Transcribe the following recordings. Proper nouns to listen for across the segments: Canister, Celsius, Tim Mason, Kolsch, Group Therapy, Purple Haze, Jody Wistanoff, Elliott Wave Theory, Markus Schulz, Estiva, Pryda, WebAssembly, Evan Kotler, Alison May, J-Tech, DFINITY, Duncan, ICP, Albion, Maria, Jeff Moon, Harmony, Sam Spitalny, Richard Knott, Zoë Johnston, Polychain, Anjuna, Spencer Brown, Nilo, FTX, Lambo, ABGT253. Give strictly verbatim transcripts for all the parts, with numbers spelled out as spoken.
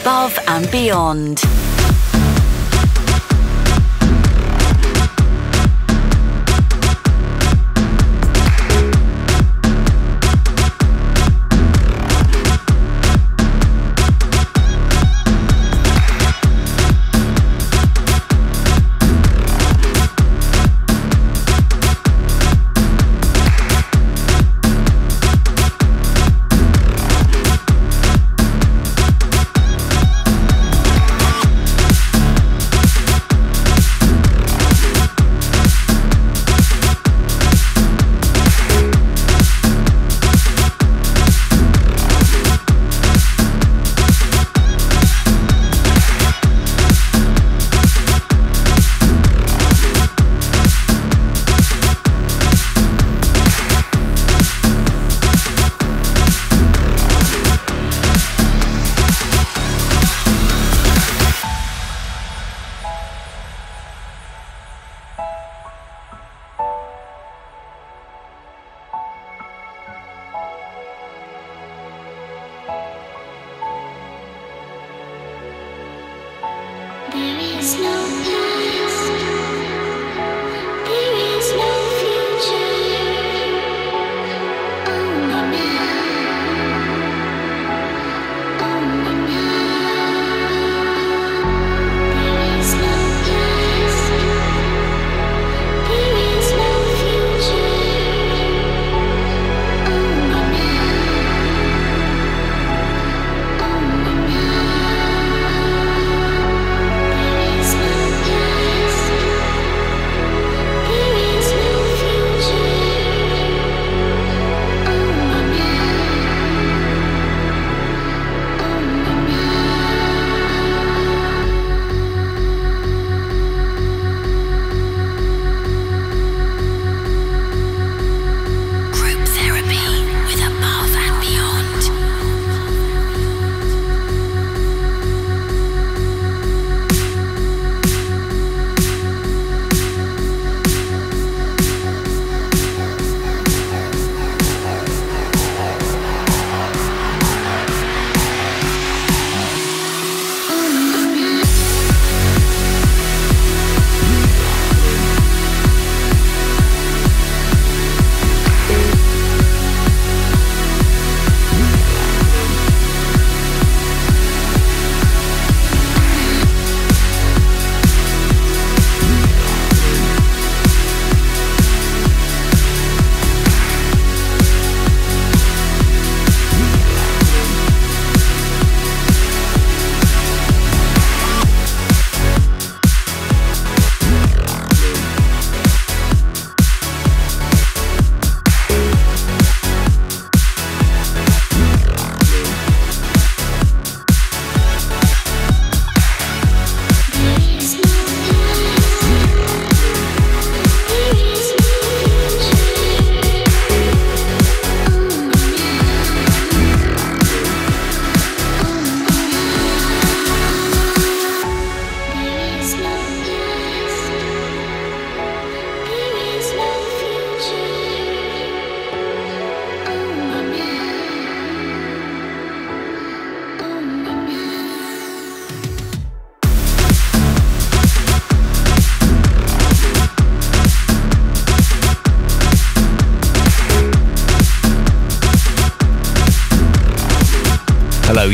Above and Beyond.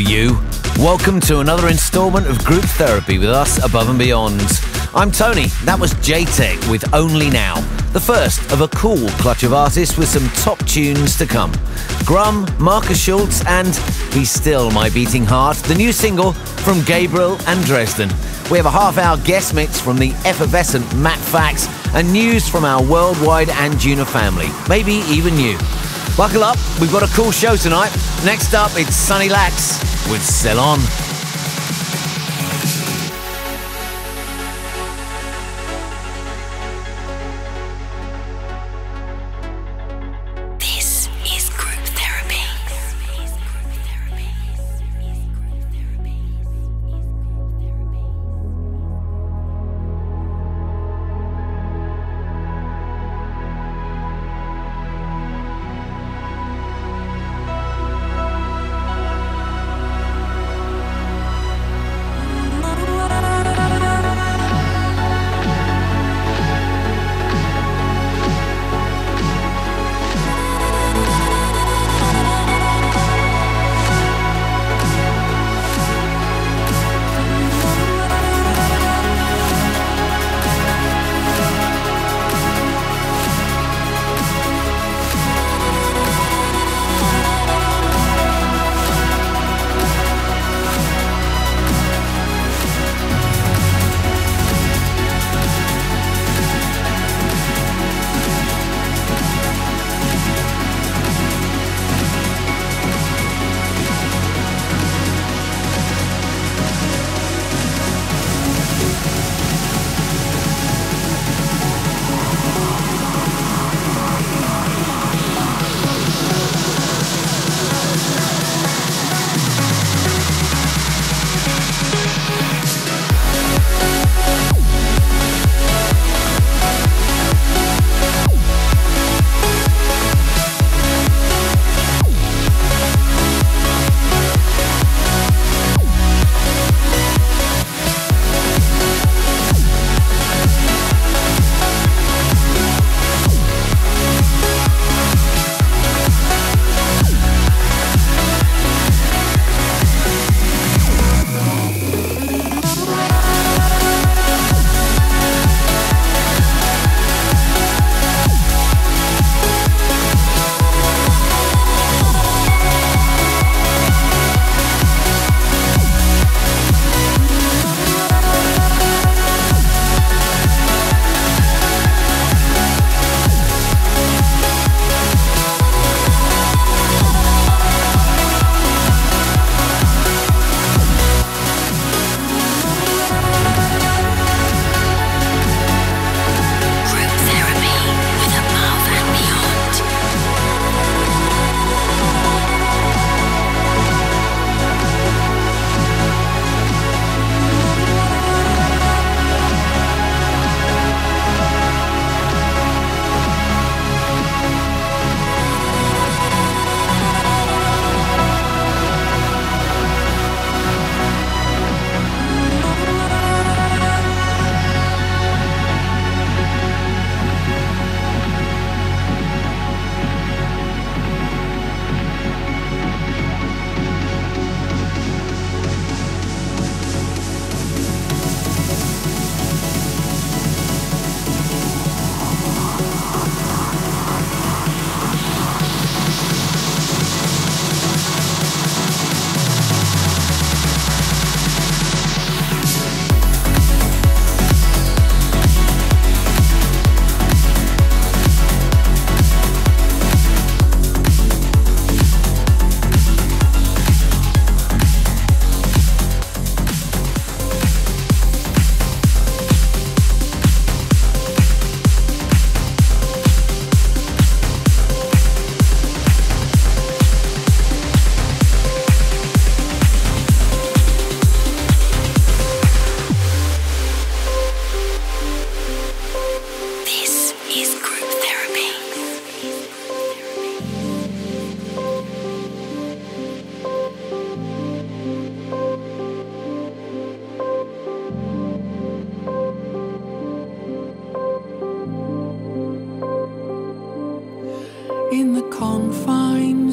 You. Welcome to another instalment of Group Therapy with us, Above and Beyond. I'm Tony. That was J-Tech with Only Now, the first of a cool clutch of artists with some top tunes to come. Grum, Markus Schulz and He's Still My Beating Heart, the new single from Gabriel and Dresden. We have a half-hour guest mix from the effervescent Matt Fax and news from our worldwide Anjuna family, maybe even you. Buckle up, we've got a cool show tonight. Next up, it's Sunny Lax with Ceylon.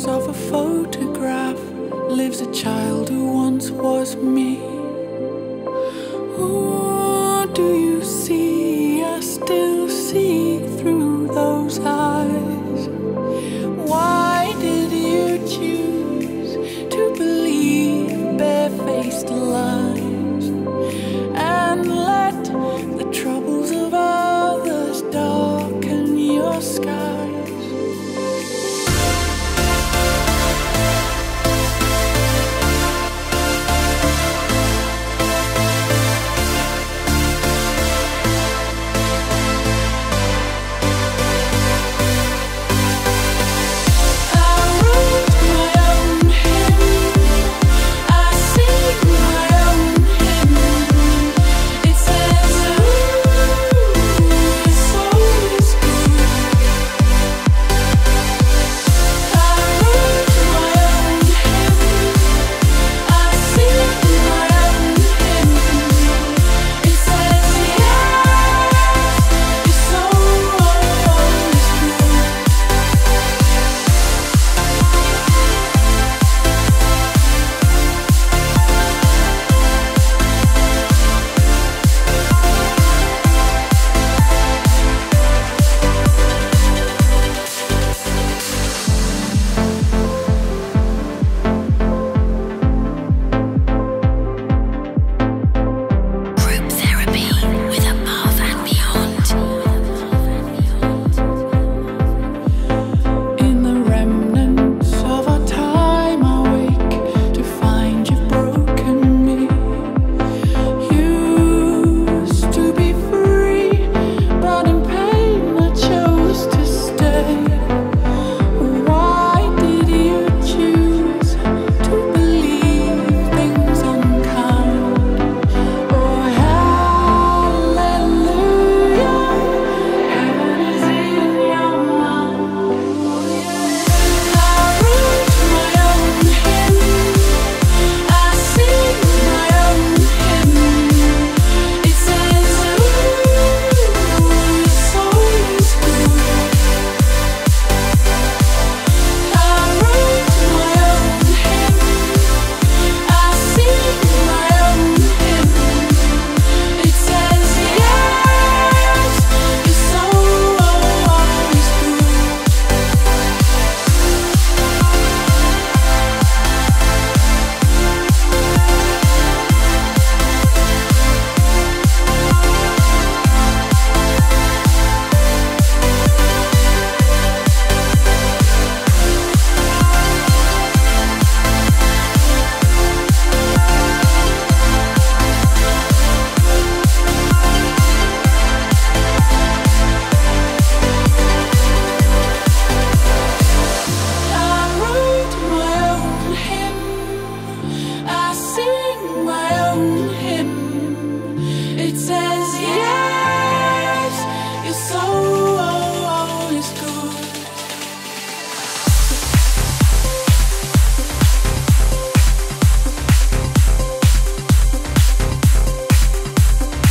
of a photograph lives a child who once was me. Ooh, do you see? I still see through those eyes. Why did you choose to believe barefaced lies and let the troubles of others darken your sky?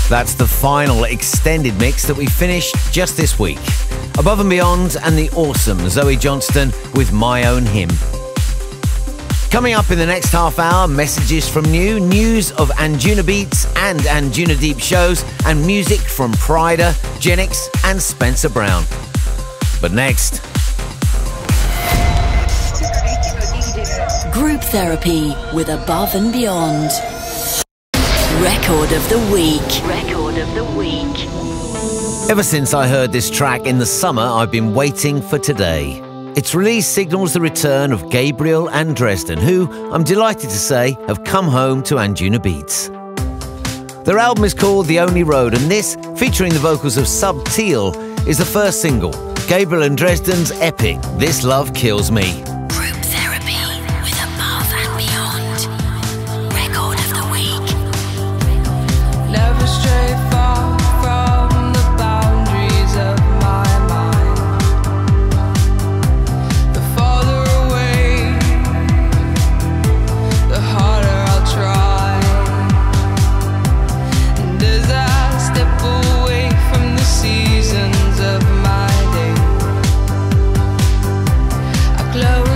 That's the final extended mix that we finished just this week. Above and Beyond and the awesome Zoë Johnston with My Own Hymn. Coming up in the next half hour, messages from you, news of Anjunabeats and Anjunadeep shows, and music from Pryda, Genix and Spencer Brown. But next... Group Therapy with Above and Beyond. Record of the Week. Record of the Week. Ever since I heard this track in the summer, I've been waiting for today. Its release signals the return of Gabriel and Dresden, who, I'm delighted to say, have come home to Anjunabeats. Their album is called The Only Road, and this, featuring the vocals of Sub Teal, is the first single, Gabriel and Dresden's epic This Love Kills Me. Glow.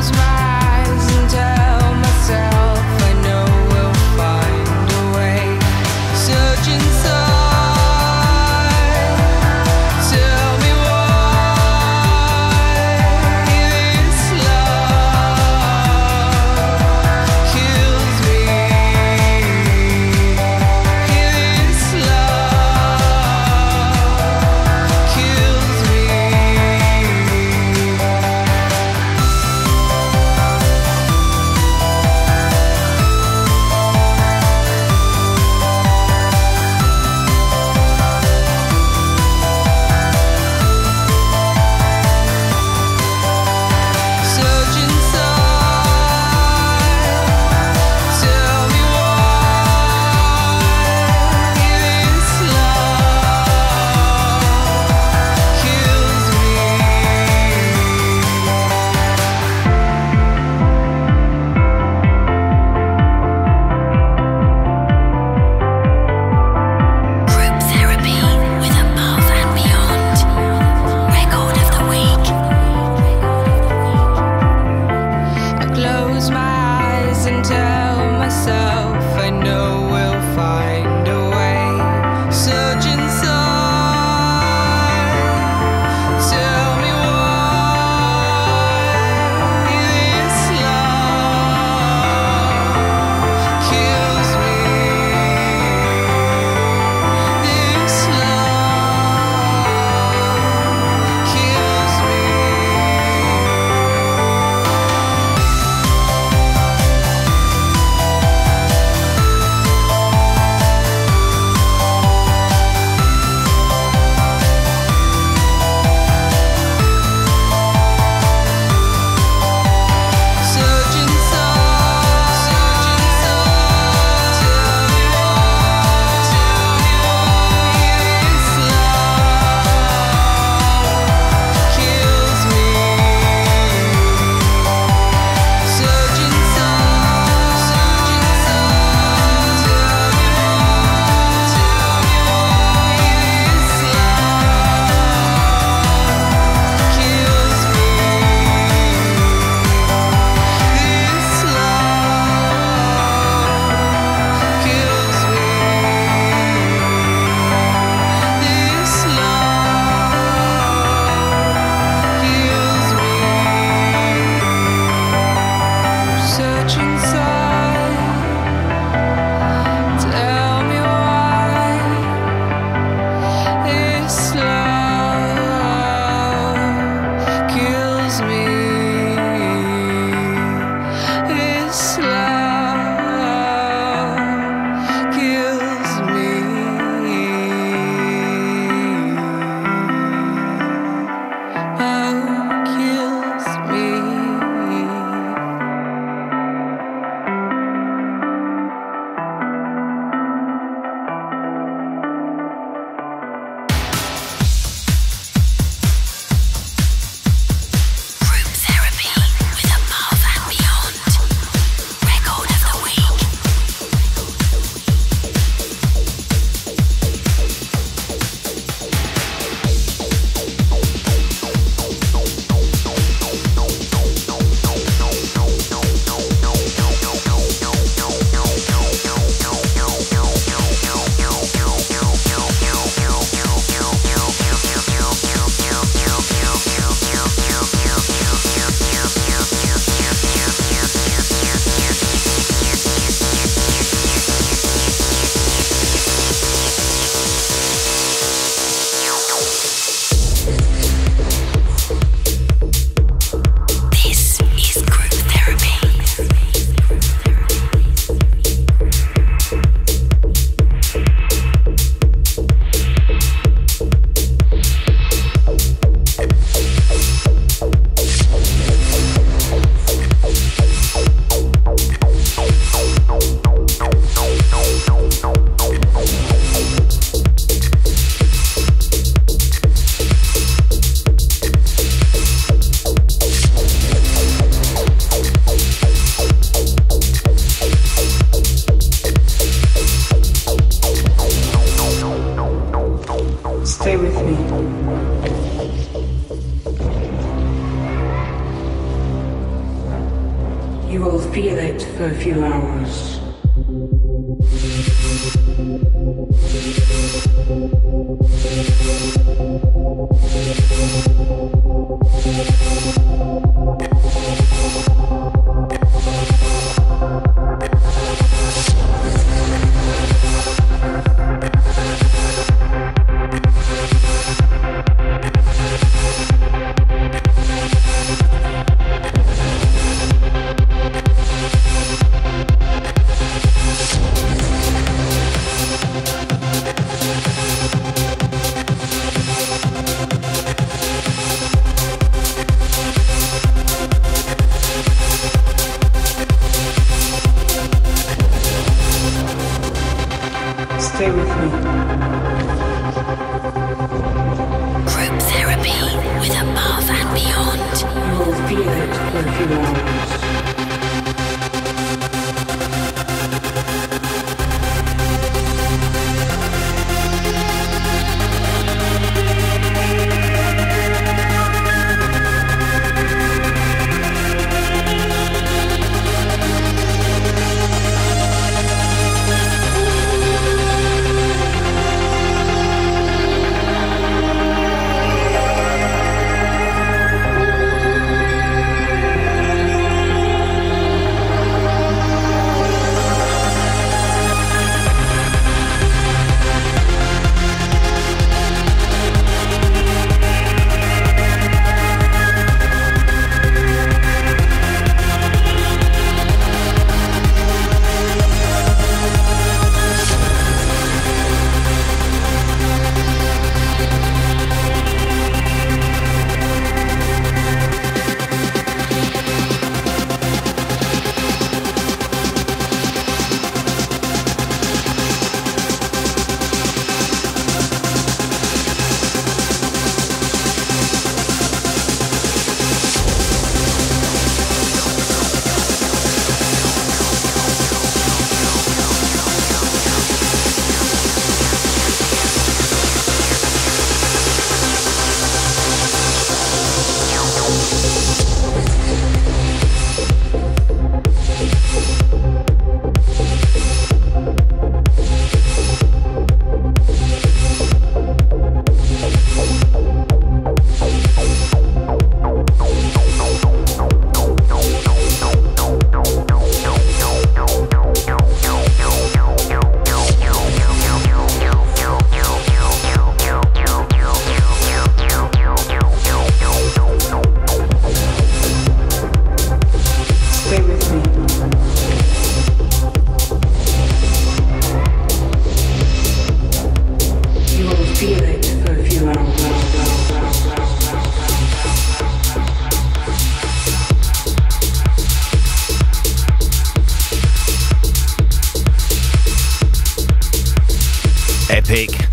feel it for a few hours.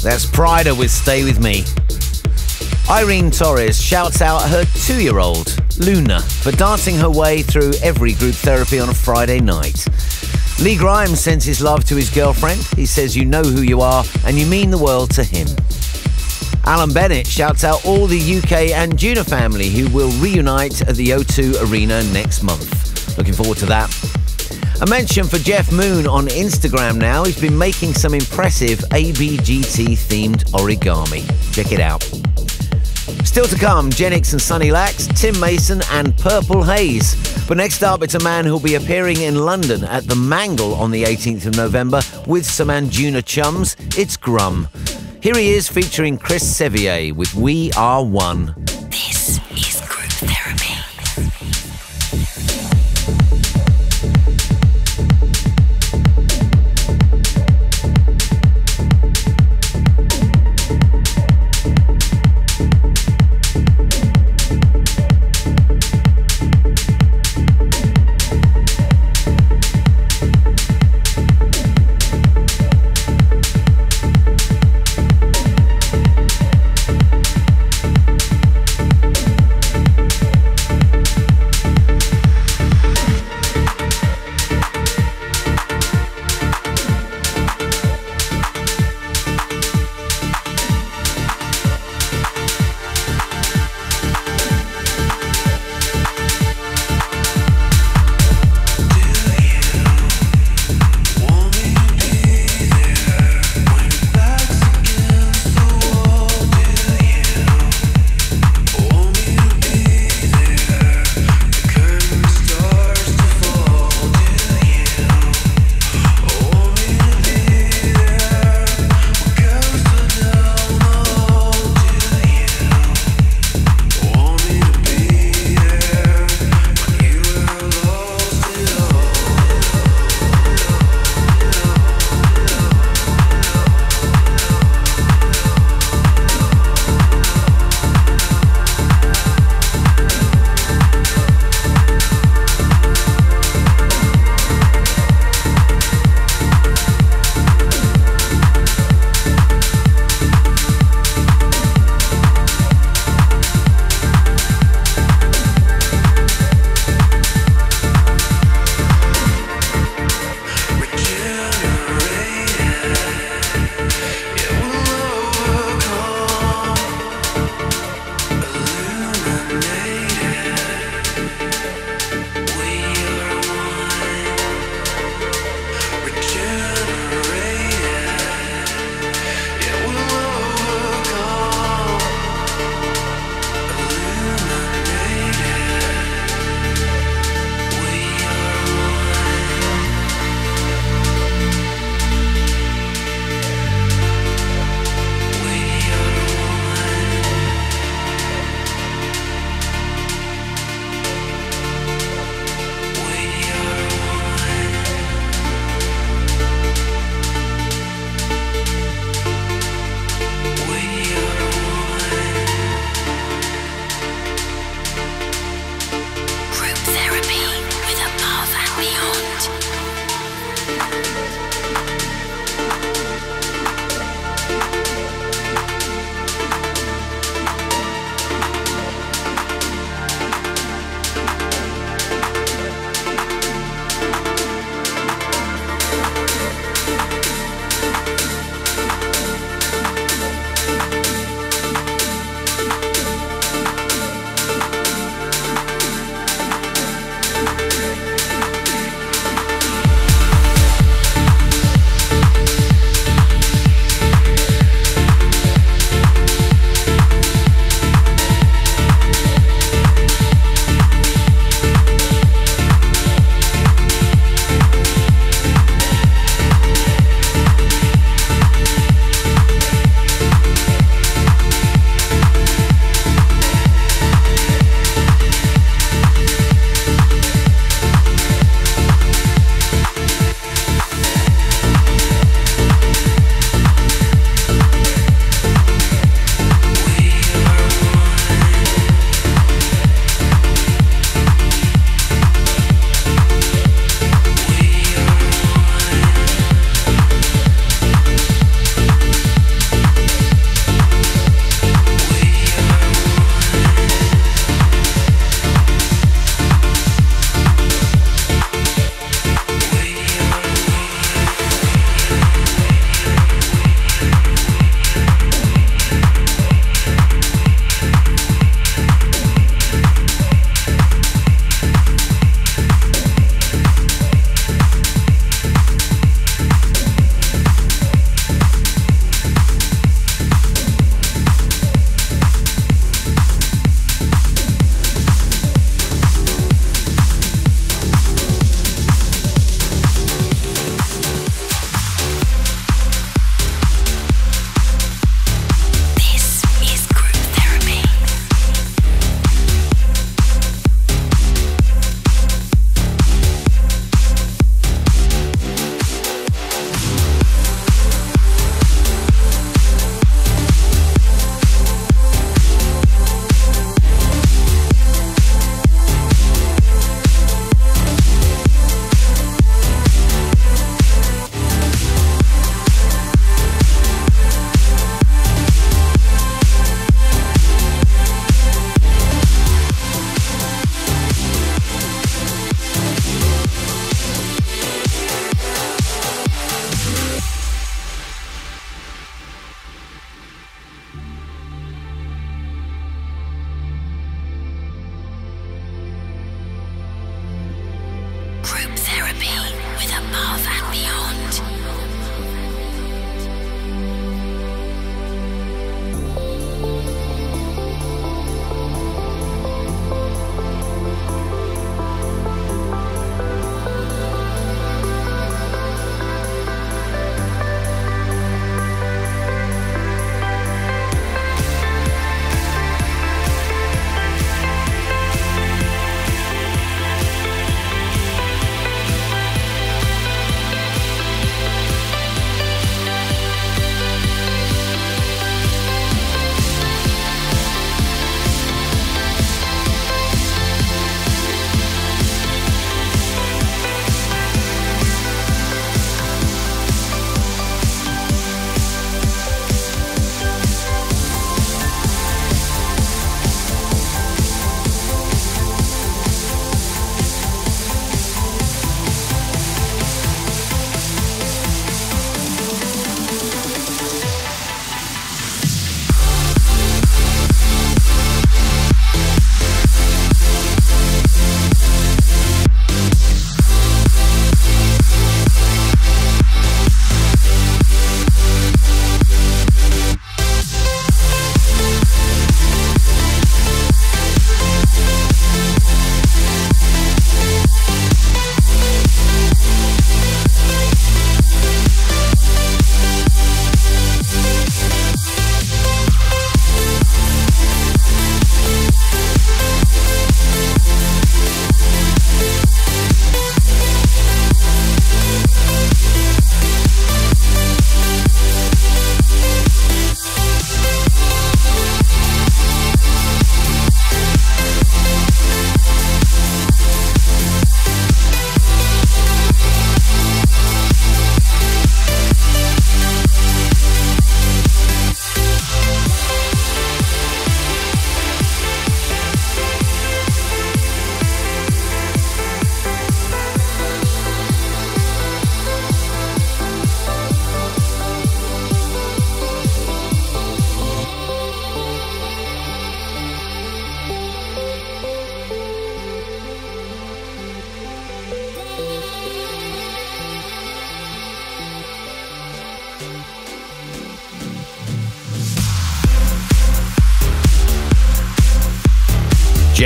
That's Pryda with Stay With Me. Irene Torres shouts out her two-year-old, Luna, for dancing her way through every group therapy on a Friday night. Lee Grimes sends his love to his girlfriend. He says you know who you are and you mean the world to him. Alan Bennett shouts out all the U K Anjuna family who will reunite at the O two Arena next month. Looking forward to that. A mention for Jeff Moon on Instagram now. He's been making some impressive A B G T-themed origami. Check it out. Still to come, Genix and Sunny Lax, Tim Mason and Purple Haze. But next up, it's a man who'll be appearing in London at the Mangle on the eighteenth of November with some Anjuna chums. It's Grum. Here he is featuring Chris Sevier with We Are One. This is Group Therapy.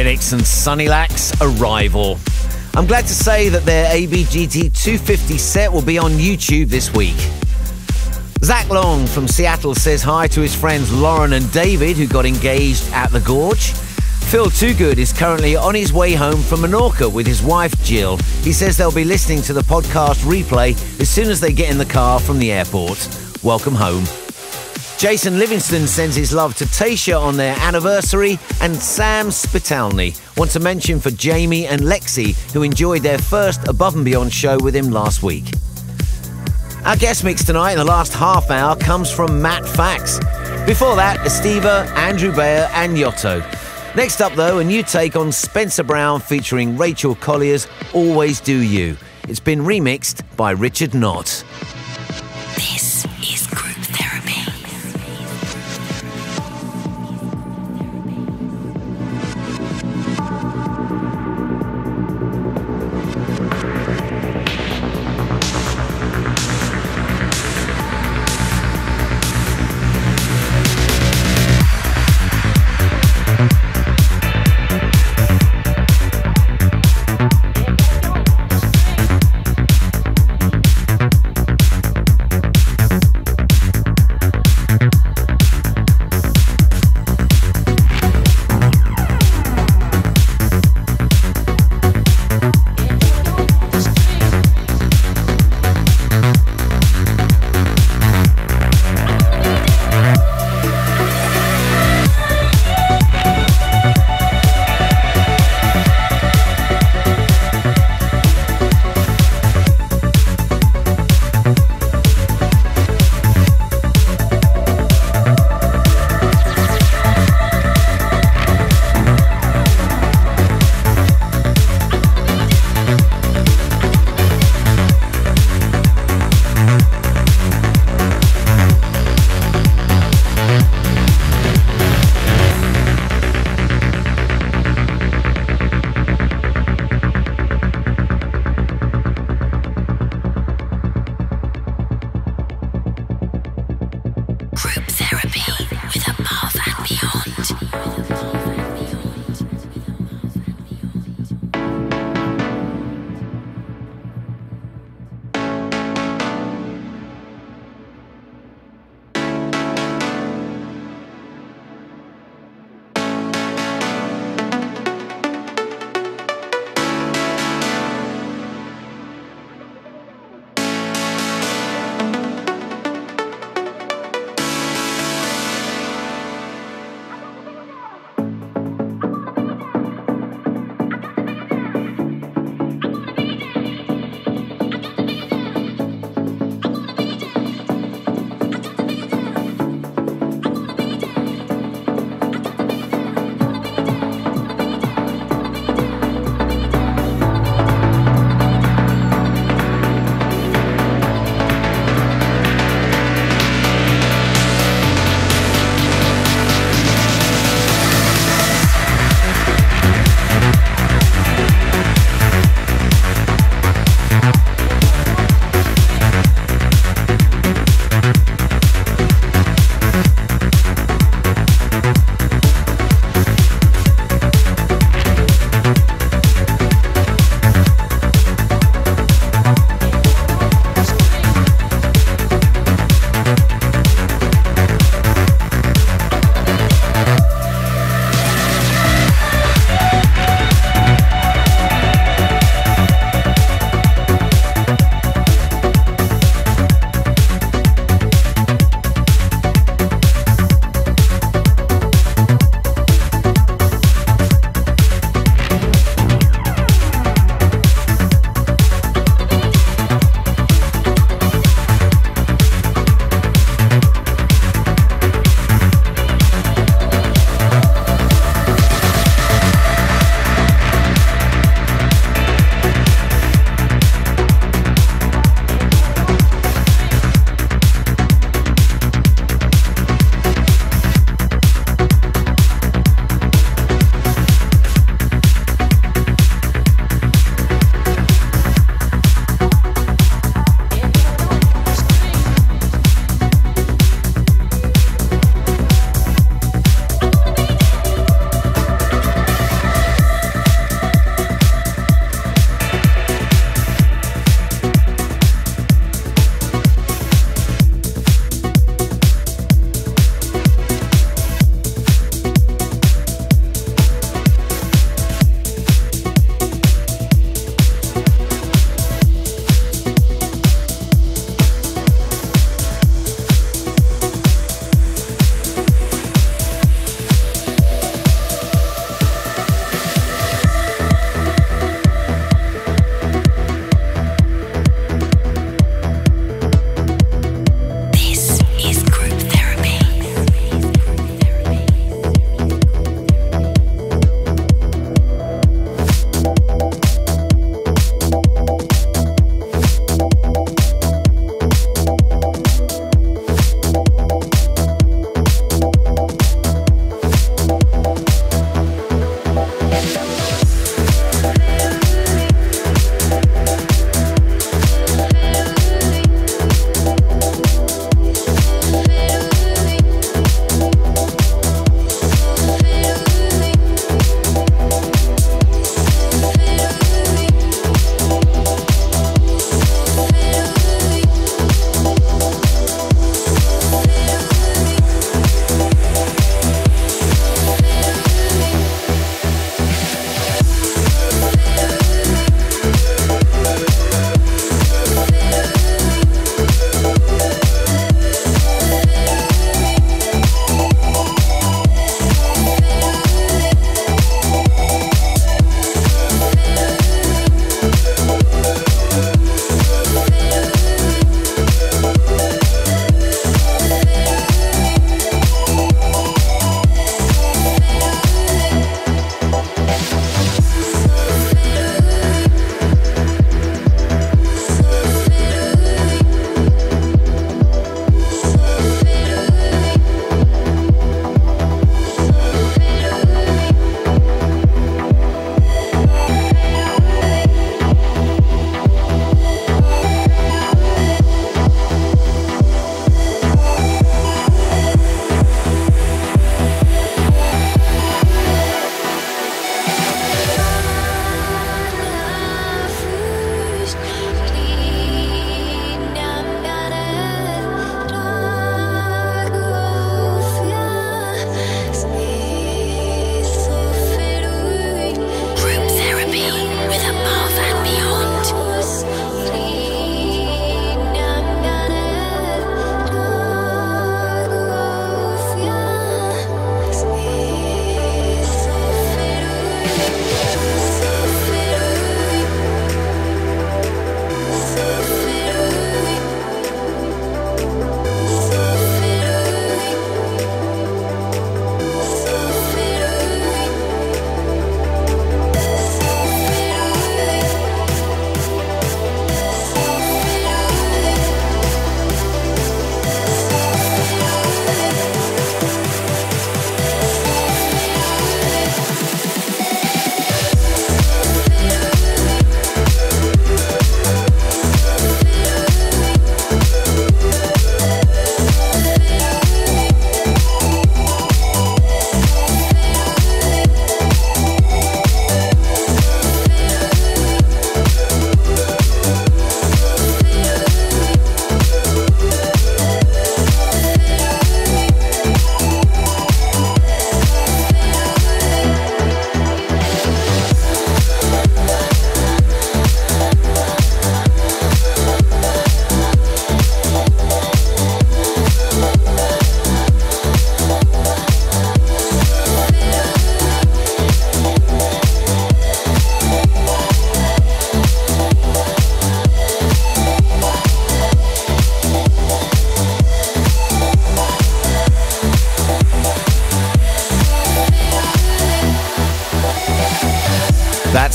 Genix and Sunny Lax, Arrival. I'm glad to say that their A B G T two fifty set will be on YouTube this week. Zach Long from Seattle says hi to his friends Lauren and David, who got engaged at the Gorge. Phil Toogood is currently on his way home from Menorca with his wife Jill. He says they'll be listening to the podcast replay as soon as they get in the car from the airport. Welcome home. Jason Livingston sends his love to Taisha on their anniversary, and Sam Spitalny wants a mention for Jamie and Lexi, who enjoyed their first Above and Beyond show with him last week. Our guest mix tonight in the last half hour comes from Matt Fax. Before that, Estiva, Andrew Bayer and Yotto. Next up though, a new take on Spencer Brown featuring Rachel Collier's Always Do You. It's been remixed by Richard Knott. This is Group Therapy.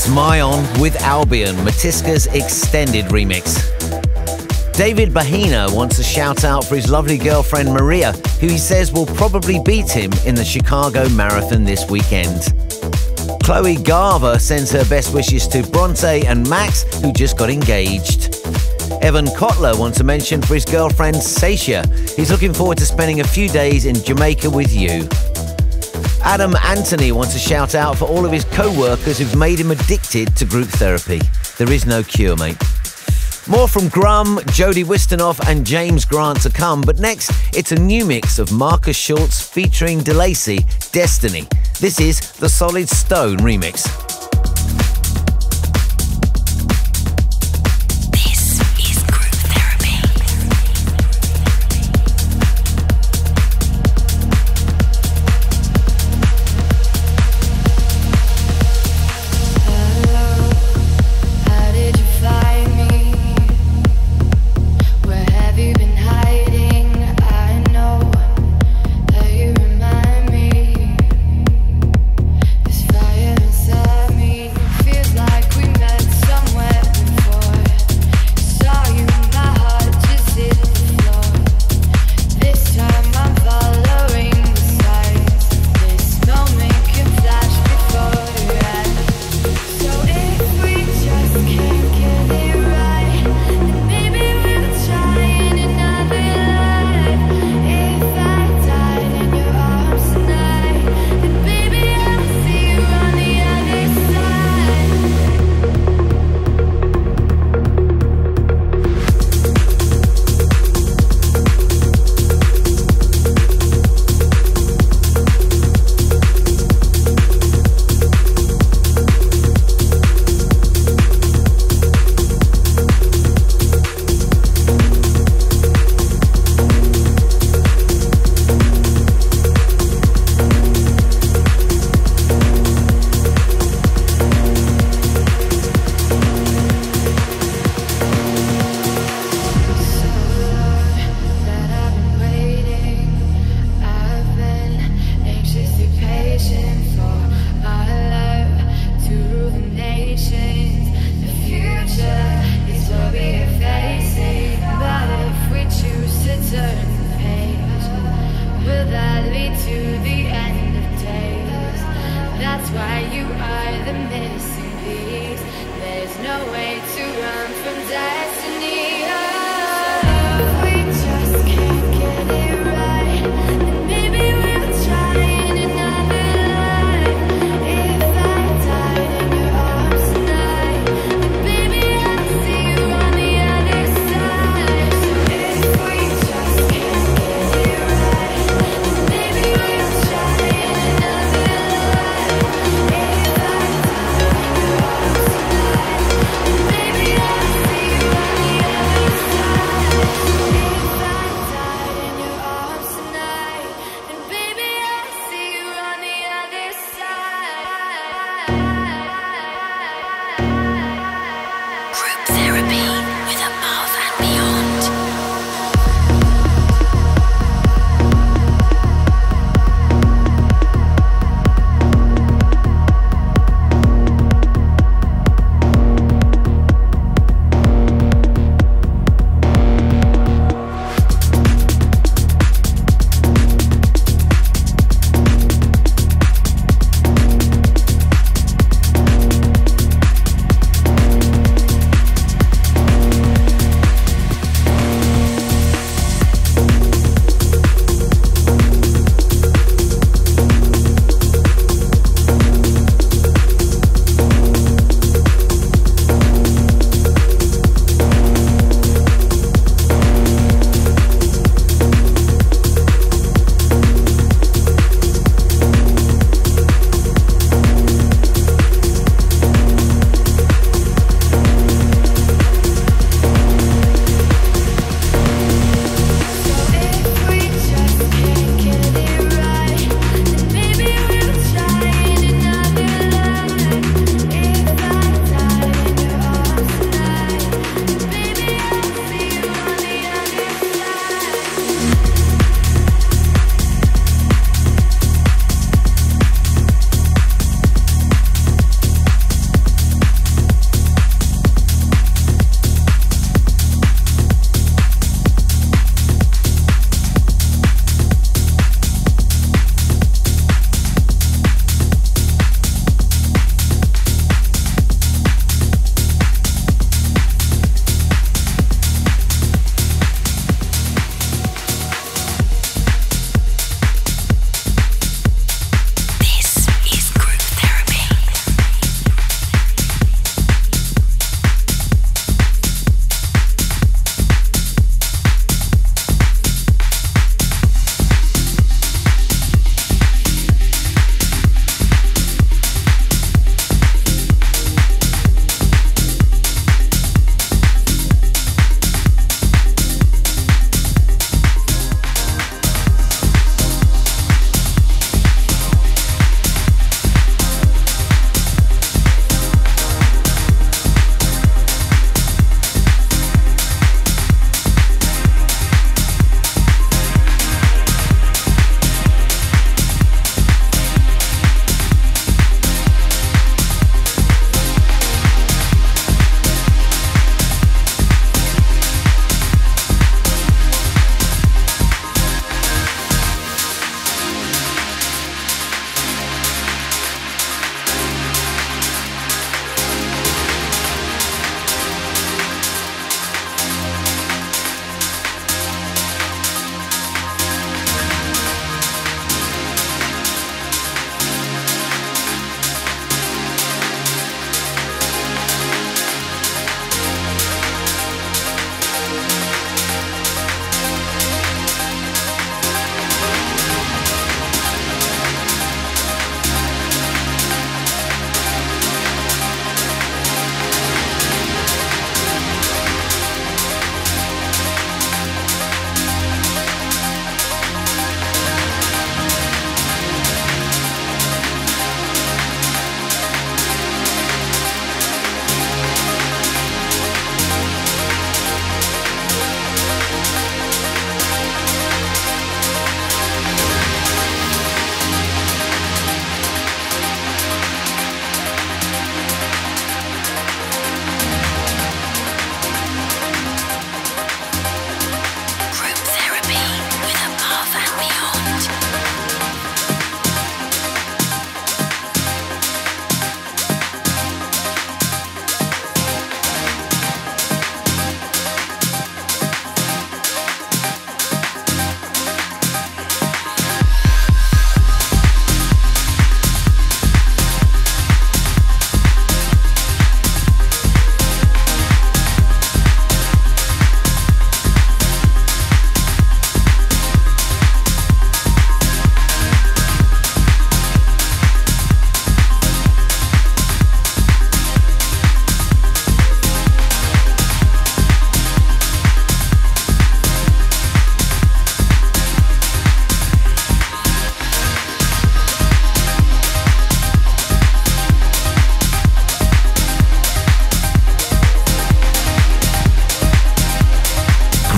Smile On with Albion, Matisca's extended remix. David Bahina wants a shout out for his lovely girlfriend Maria, who he says will probably beat him in the Chicago Marathon this weekend. Chloe Garver sends her best wishes to Bronte and Max, who just got engaged. Evan Kotler wants a mention for his girlfriend Satia. He's looking forward to spending a few days in Jamaica with you. Adam Anthony wants a shout out for all of his co-workers who've made him addicted to group therapy. There is no cure, mate. More from Grum, Jody Wistanoff and James Grant to come, but next it's a new mix of Markus Schulz featuring DeLacy, Destiny. This is the Solid Stone remix. Inside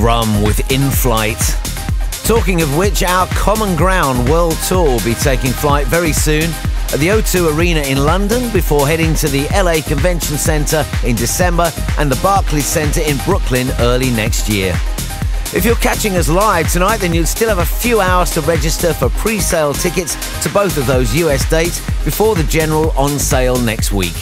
Grum with In Flight. Talking of which, our Common Ground World Tour will be taking flight very soon at the O two Arena in London before heading to the L A Convention Centre in December and the Barclays Centre in Brooklyn early next year. If you're catching us live tonight, then you'll still have a few hours to register for pre-sale tickets to both of those U S dates before the general on sale next week.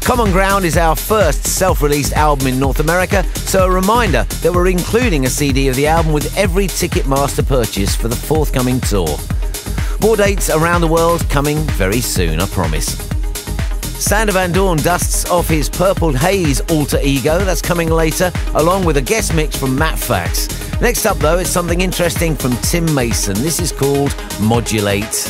Common Ground is our first self-released album in North America, so a reminder that we're including a C D of the album with every Ticketmaster purchase for the forthcoming tour. More dates around the world coming very soon, I promise. Sander Van Doorn dusts off his Purple Haze alter ego, that's coming later, along with a guest mix from Matt Fax. Next up, though, is something interesting from Tim Mason. This is called Modulate.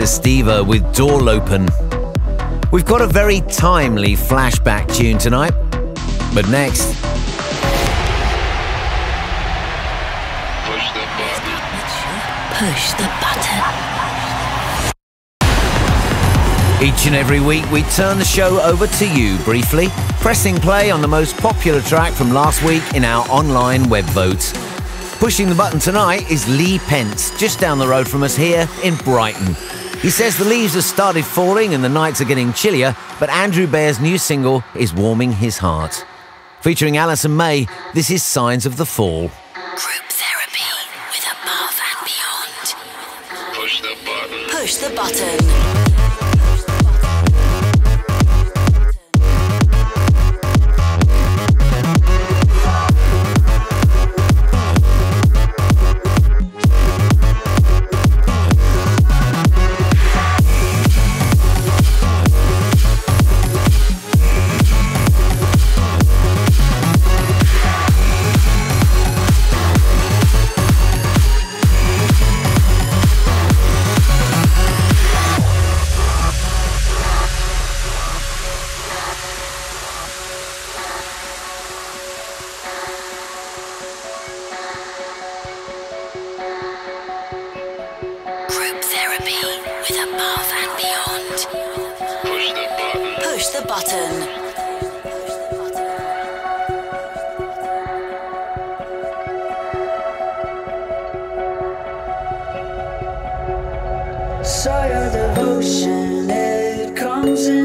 Estiva with Door Open. We've got a very timely flashback tune tonight, but next. Push the button. Push the button. Each and every week we turn the show over to you briefly, pressing play on the most popular track from last week in our online web vote. Pushing the button tonight is Lee Pence, just down the road from us here in Brighton. He says the leaves have started falling and the nights are getting chillier, but Andrew Bear's new single is warming his heart. Featuring Alison May, this is Signs of the Fall. Group therapy with Above and Beyond. Push the button. Push the button. Please you.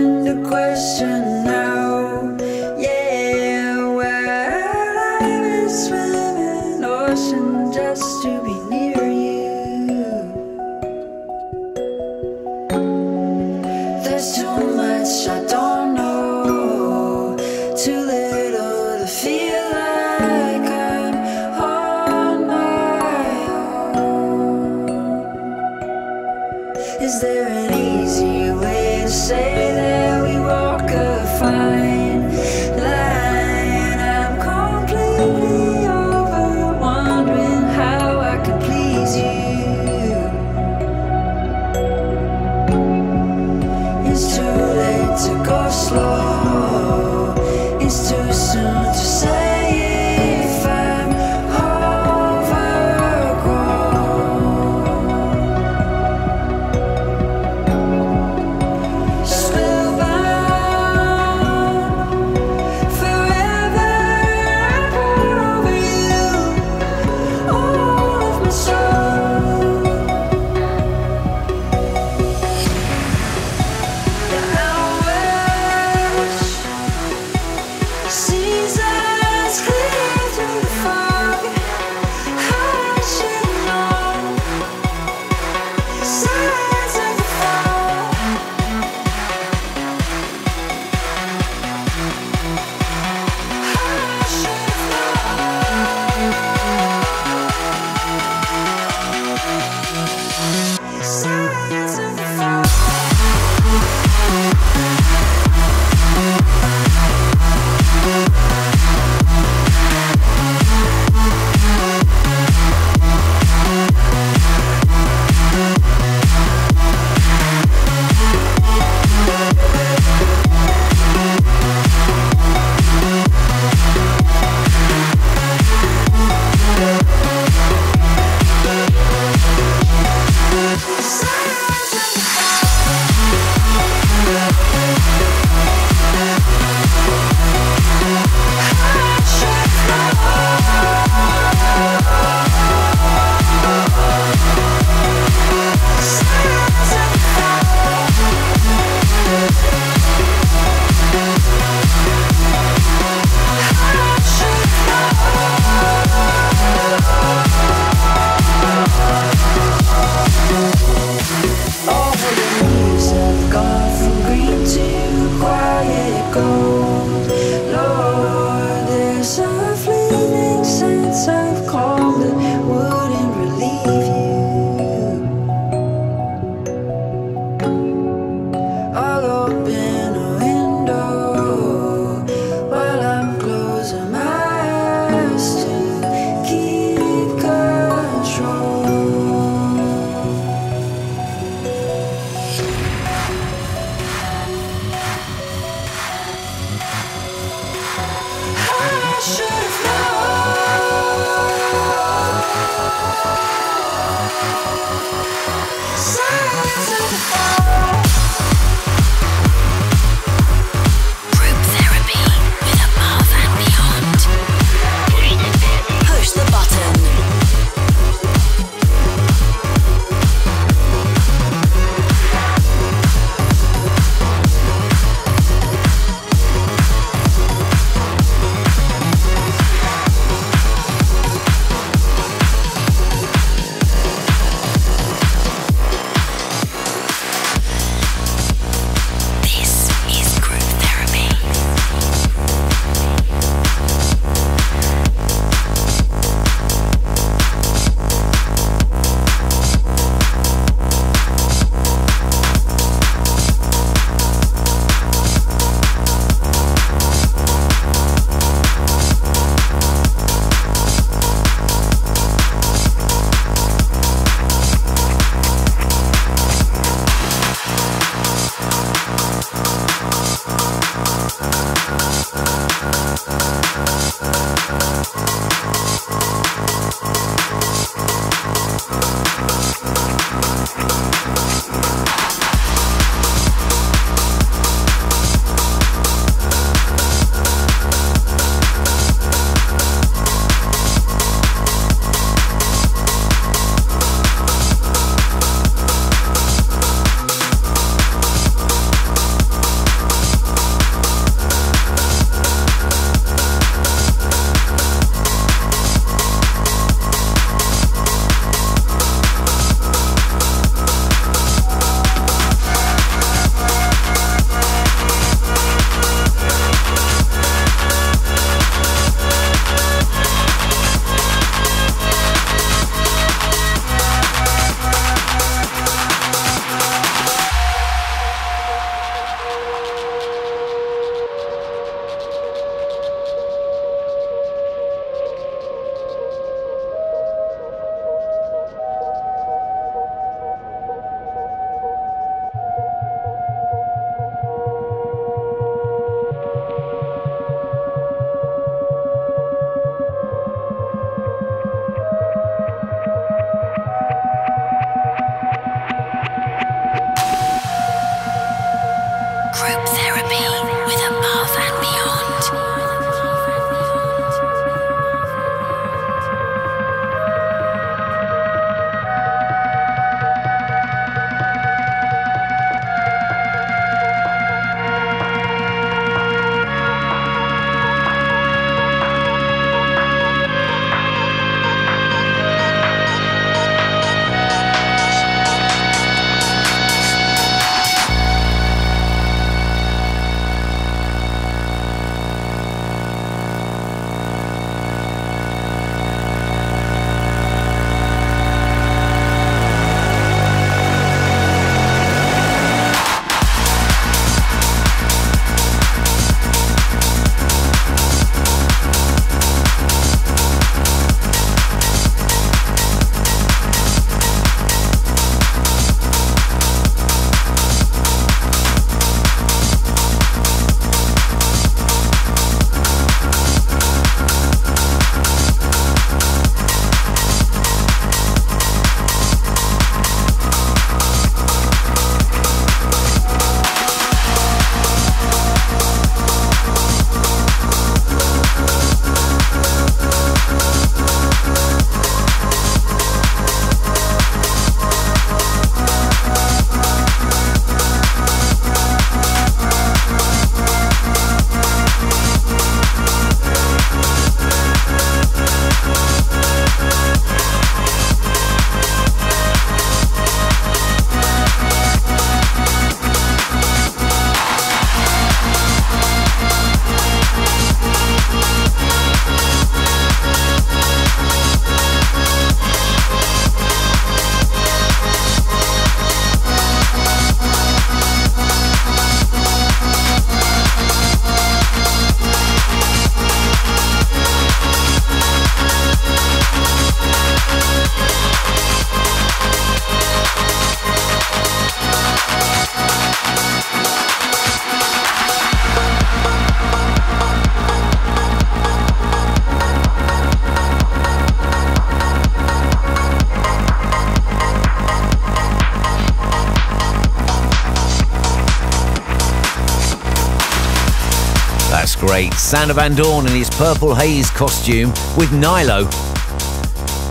looks great. Sander Van Doorn in his Purple Haze costume with Nilo.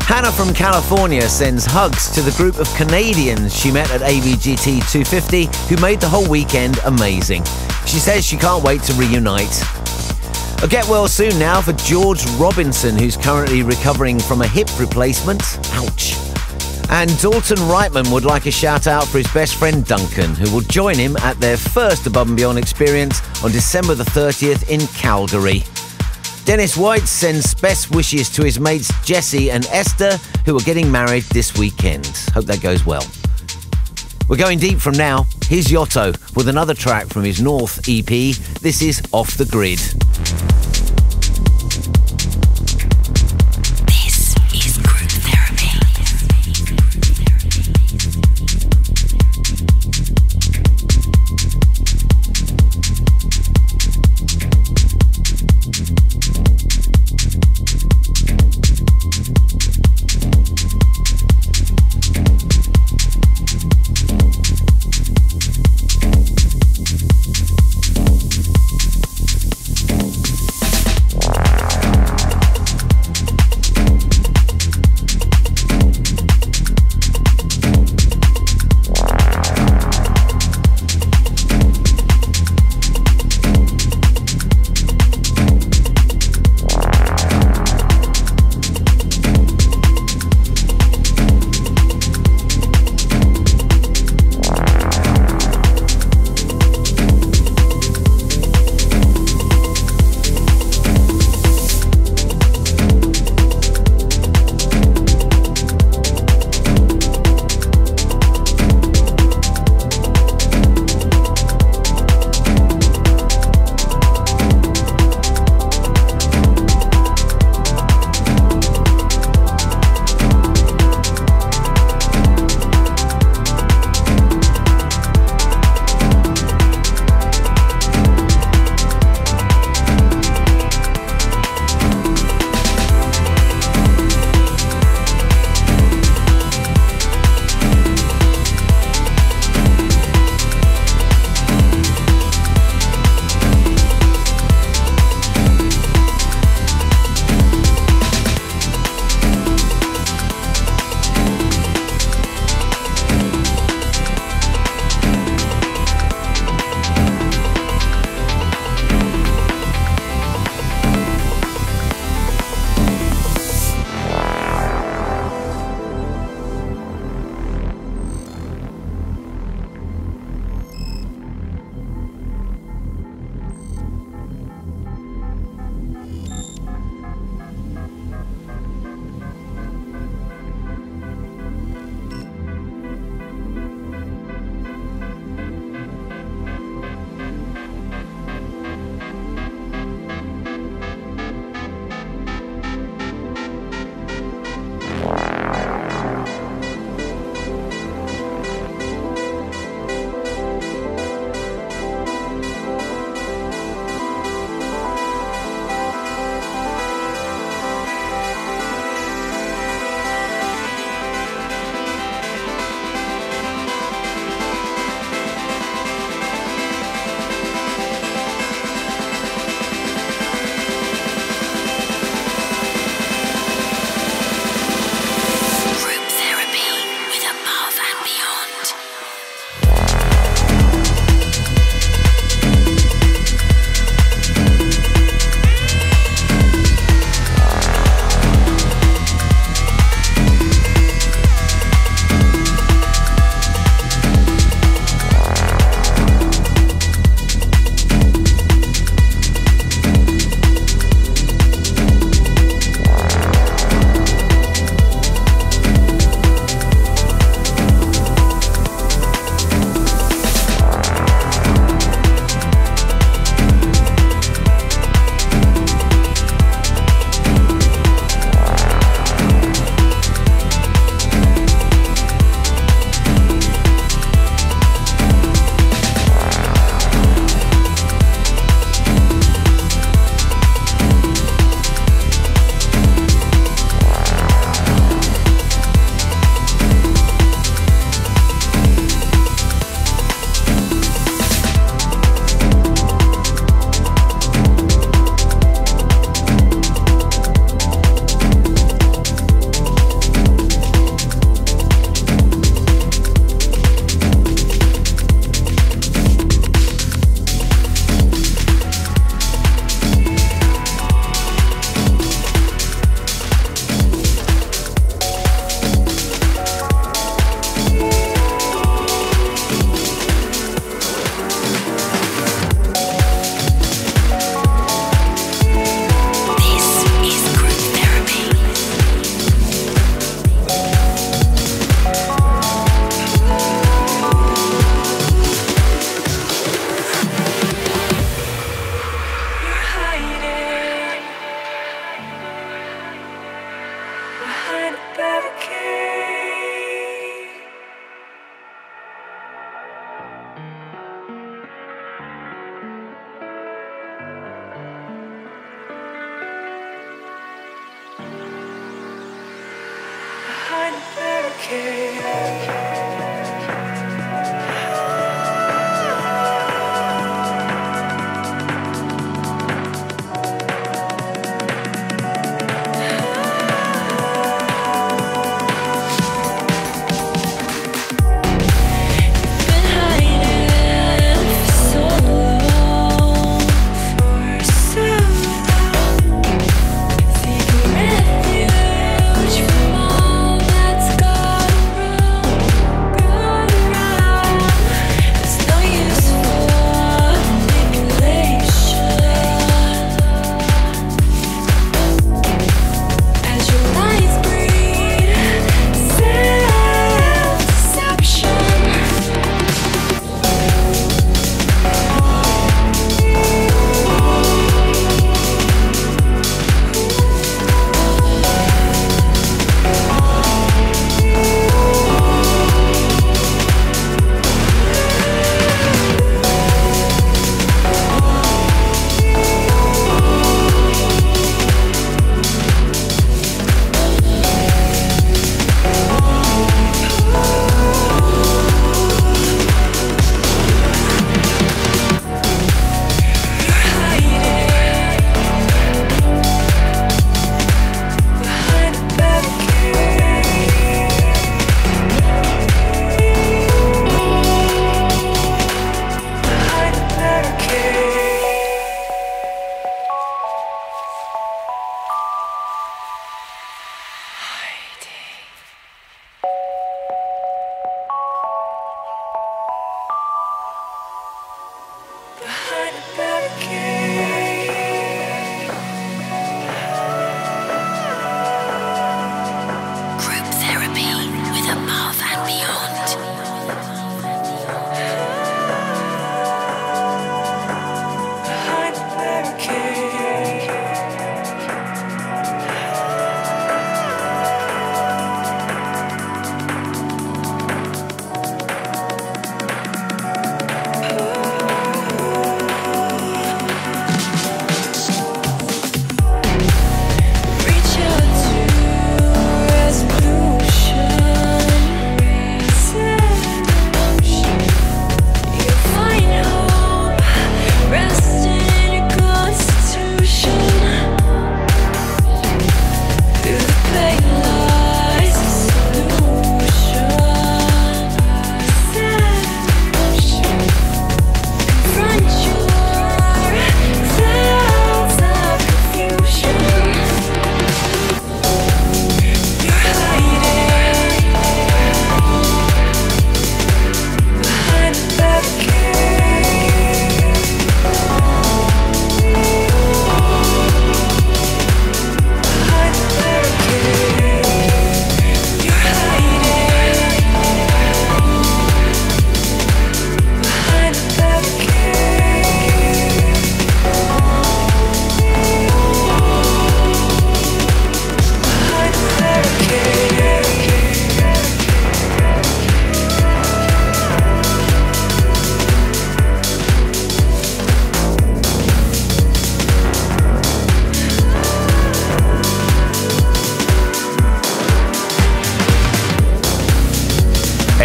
Hannah from California sends hugs to the group of Canadians she met at A B G T two fifty who made the whole weekend amazing. She says she can't wait to reunite. A get well soon now for George Robinson, who's currently recovering from a hip replacement. Ouch. And Dalton Reitman would like a shout out for his best friend Duncan, who will join him at their first Above and Beyond experience on December the thirtieth in Calgary. Dennis White sends best wishes to his mates Jesse and Esther, who are getting married this weekend. Hope that goes well. We're going deep from now. Here's Yotto with another track from his North E P. This is Off the Grid.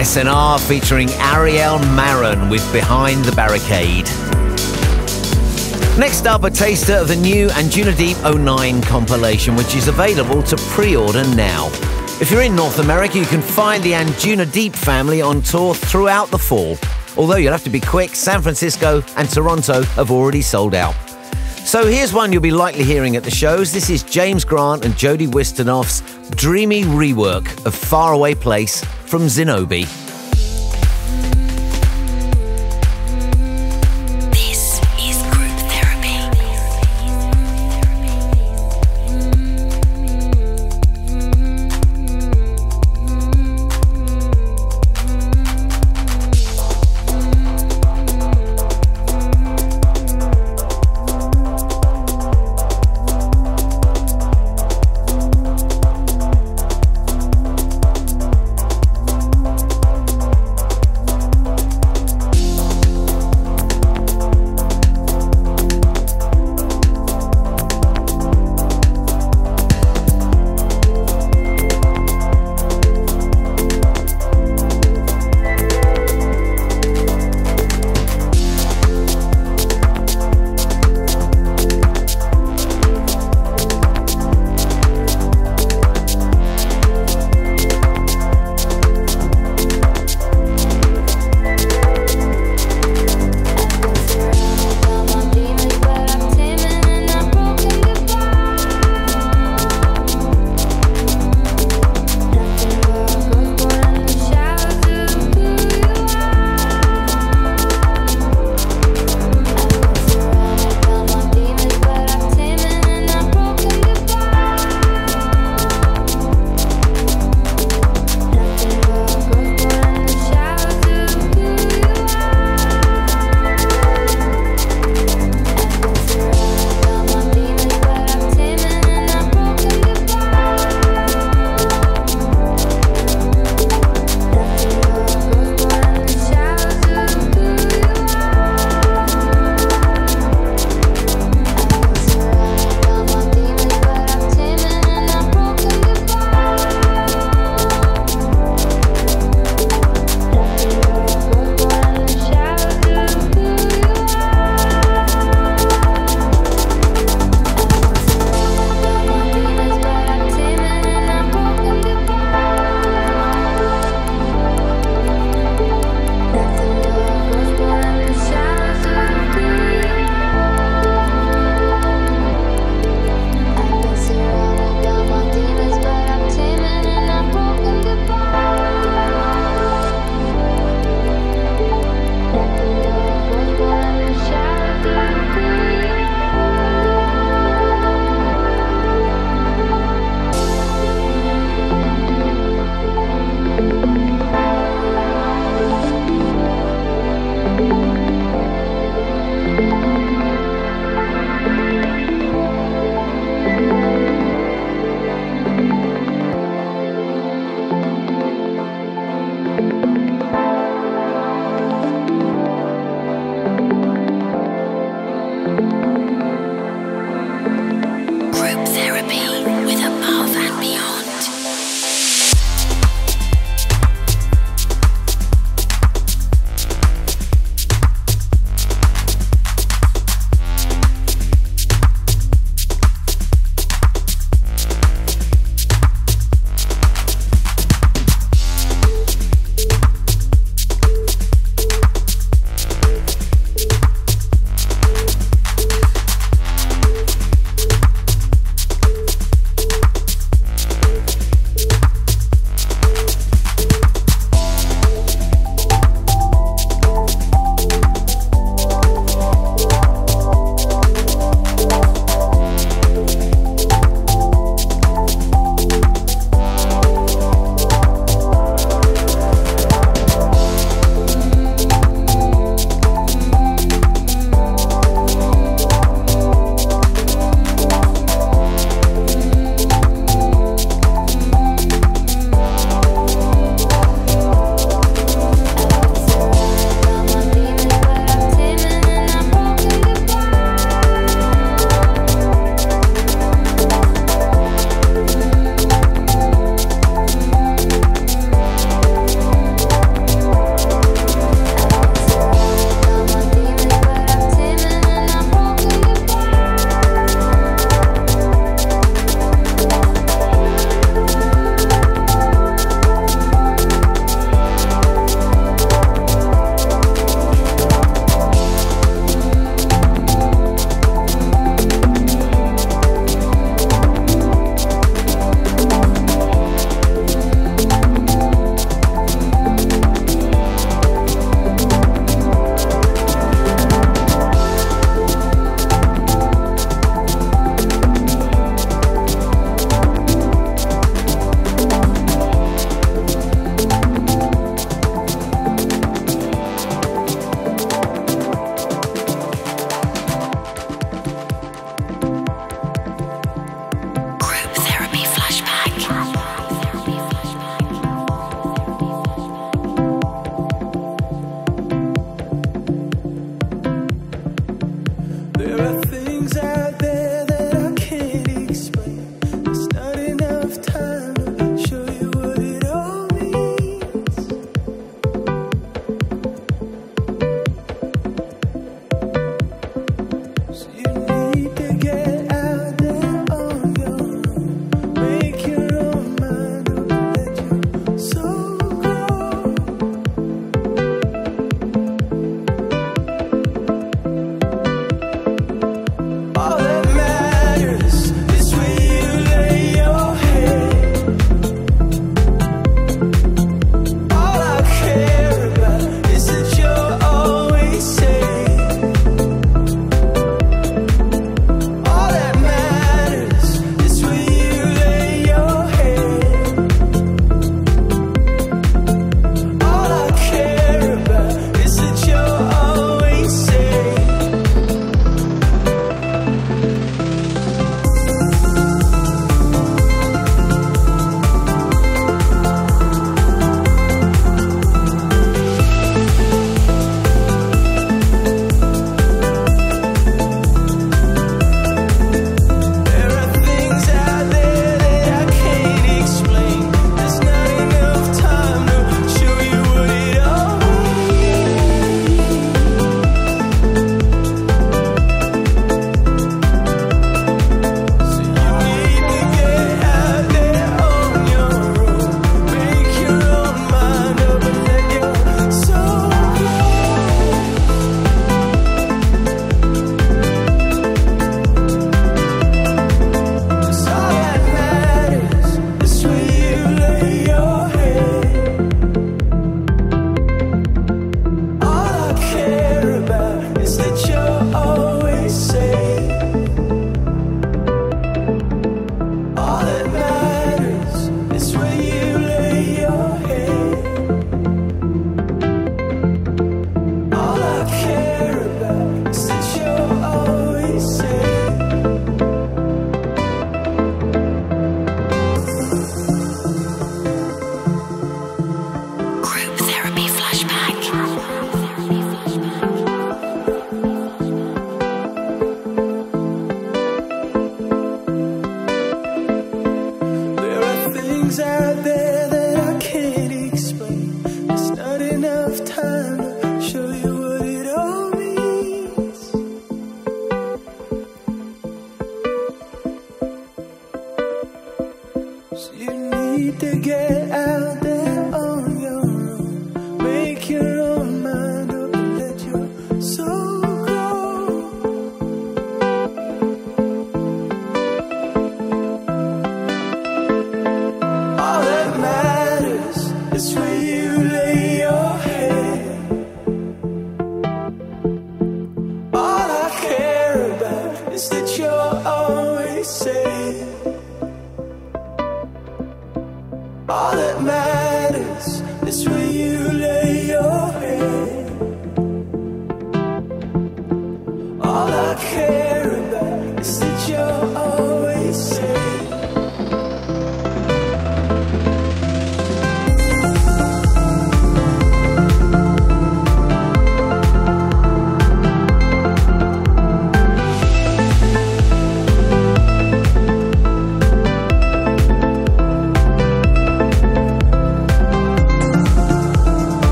S N R featuring Ariel Marin with Behind the Barricade. Next up, a taster of the new Anjunadeep oh nine compilation, which is available to pre-order now. If you're in North America, you can find the Anjunadeep family on tour throughout the fall. Although you'll have to be quick, San Francisco and Toronto have already sold out. So here's one you'll be likely hearing at the shows. This is James Grant and Jody Wistanoff's dreamy rework of Faraway Place from Zinobi.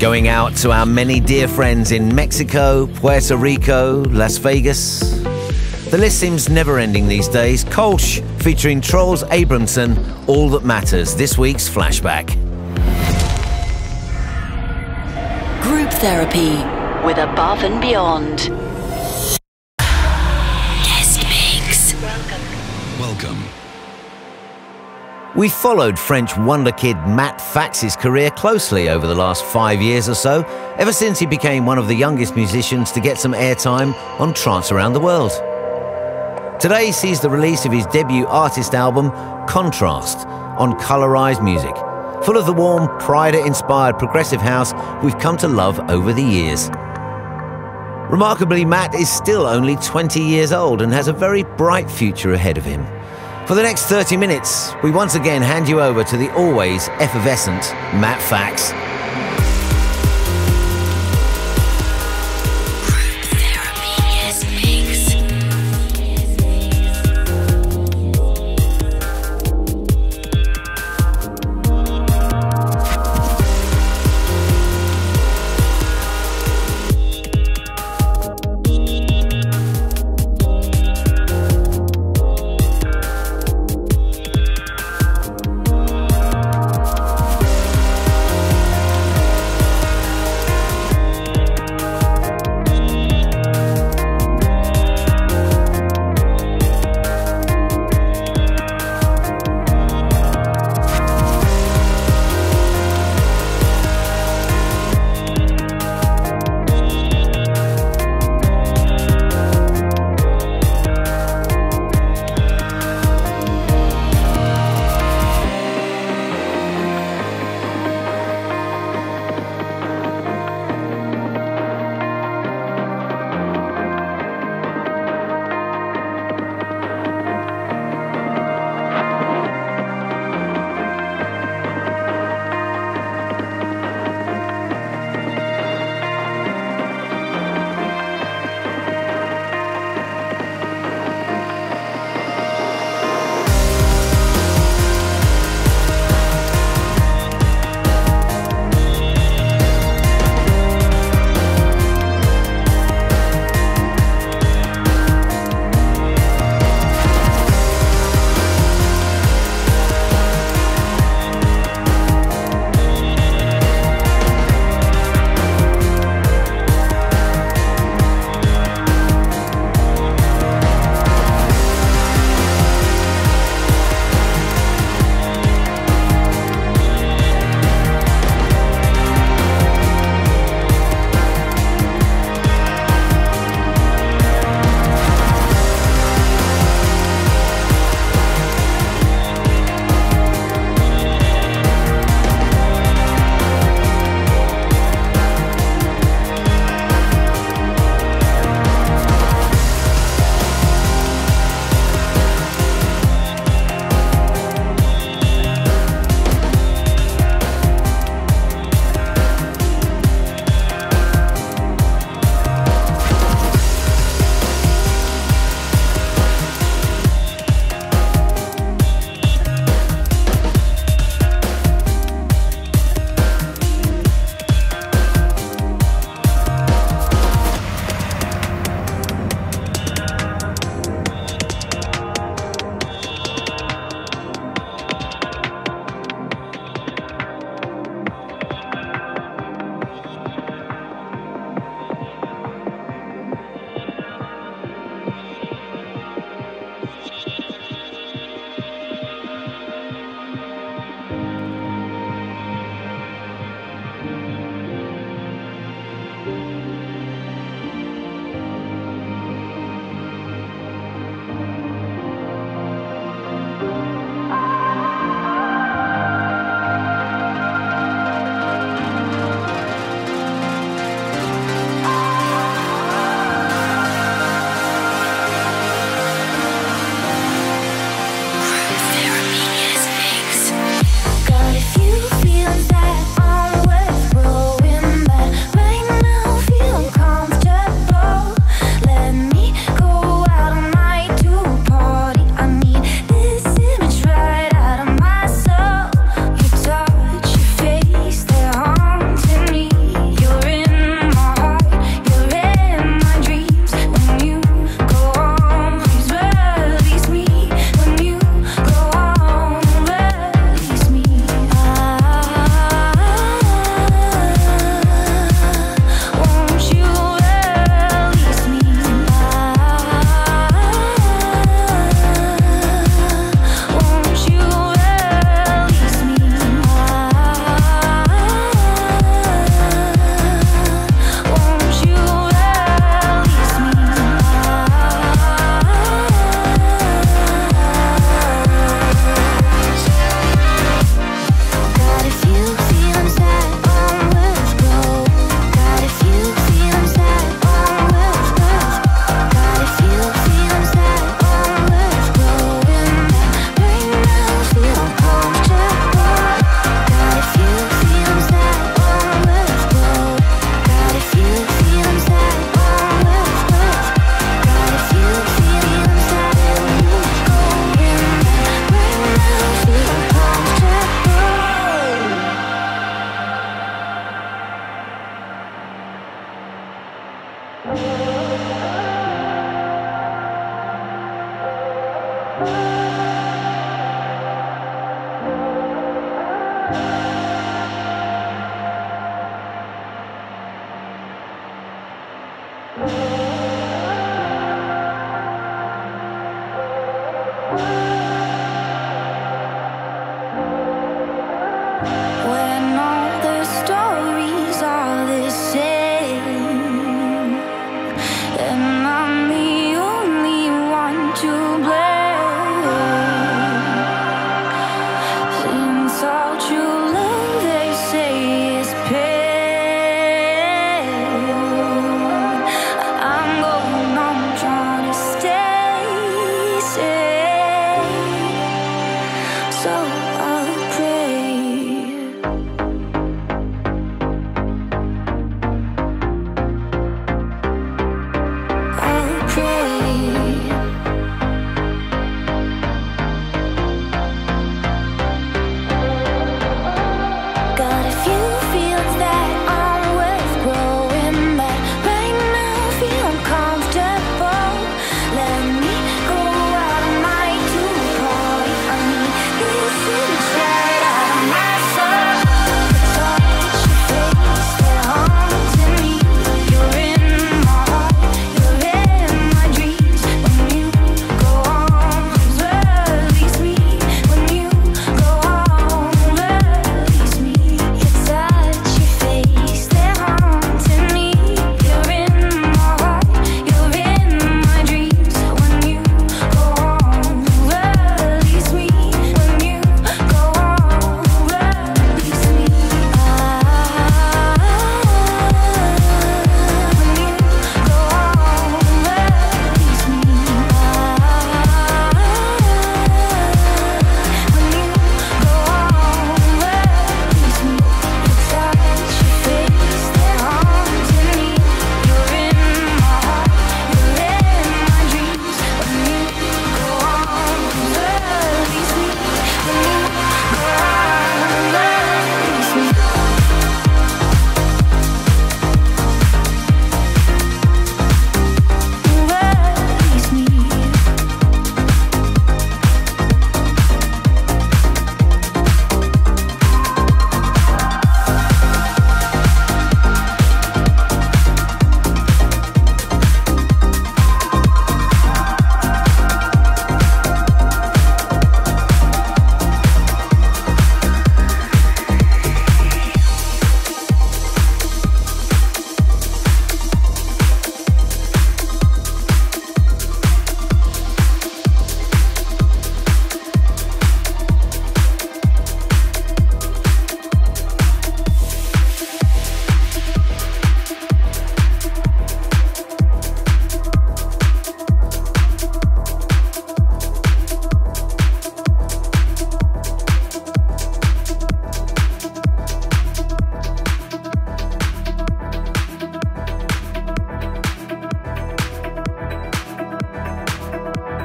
Going out to our many dear friends in Mexico, Puerto Rico, Las Vegas. The list seems never-ending these days. Kolsch featuring Trolls Abramson, All That Matters, this week's flashback. Group therapy with Above and Beyond. Guest mix. Welcome. Welcome. We followed French wonder kid Matt Fax's career closely over the last five years or so, ever since he became one of the youngest musicians to get some airtime on Trance Around the World. Today sees the release of his debut artist album, Contrast, on Colorized Music, full of the warm, Prida-inspired progressive house we've come to love over the years. Remarkably, Matt is still only twenty years old and has a very bright future ahead of him. For the next thirty minutes, we once again hand you over to the always effervescent Matt Fax.